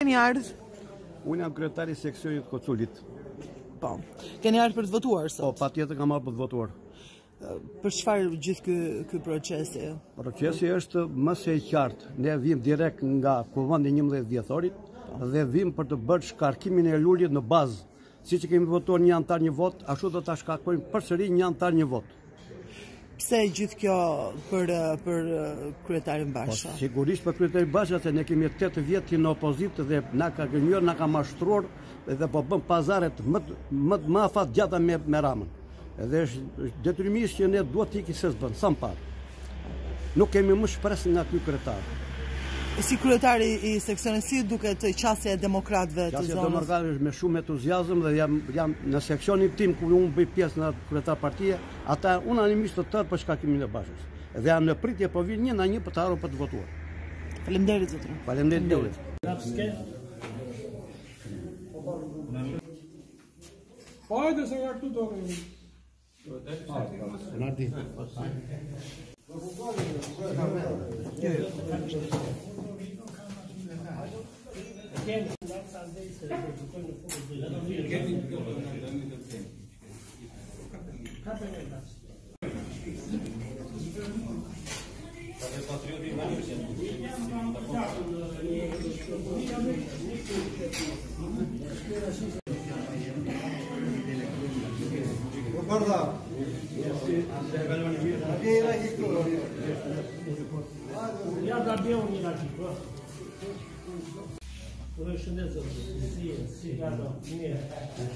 Keni ardhur? Unë jam kryetari i seksionit Koculit. Po. Keni ardhur për të votuar sot? Po, patjetër kam ardhur për të votuar. Për çfarë gjithë ky procesi? Procesi është më së qartë. Ne vim direkt nga kuvendi 11 dhjetorit dhe vim për të bërë shkarkimin e luljes në bazë. Siç kemi votuar një antar një vot, ashtu do ta shkarkojmë përsëri një antar një vot. Pse gjithë kjo për kryetarin Basha? Sigurisht për kryetarin Basha, se ne kemi 8 vjet në opozitë dhe na ka gënjur, na ka mashtruar dhe po bën pazaret më afatgjata me Ramën. Edhe është detyrimisht që ne duhet të ikim se s'bën, sa më parë. Nuk kemi më shpresë nga ky kryetar. Si kryetari i seksionit, si duket qasja e demokratëve të zonës? Qasja e demokratëve është me shumë entuziazëm dhe jam në seksionin tim ku unë bëj pjesë në kryetar partie, ata unanimisht të tërë për shkakimin e Bashës. Dhe janë në pritje po vinë një na një për të ardhur për të votuar. Faleminderit zotëri. Faleminderit. Again, last Sunday is the Продолжение следует...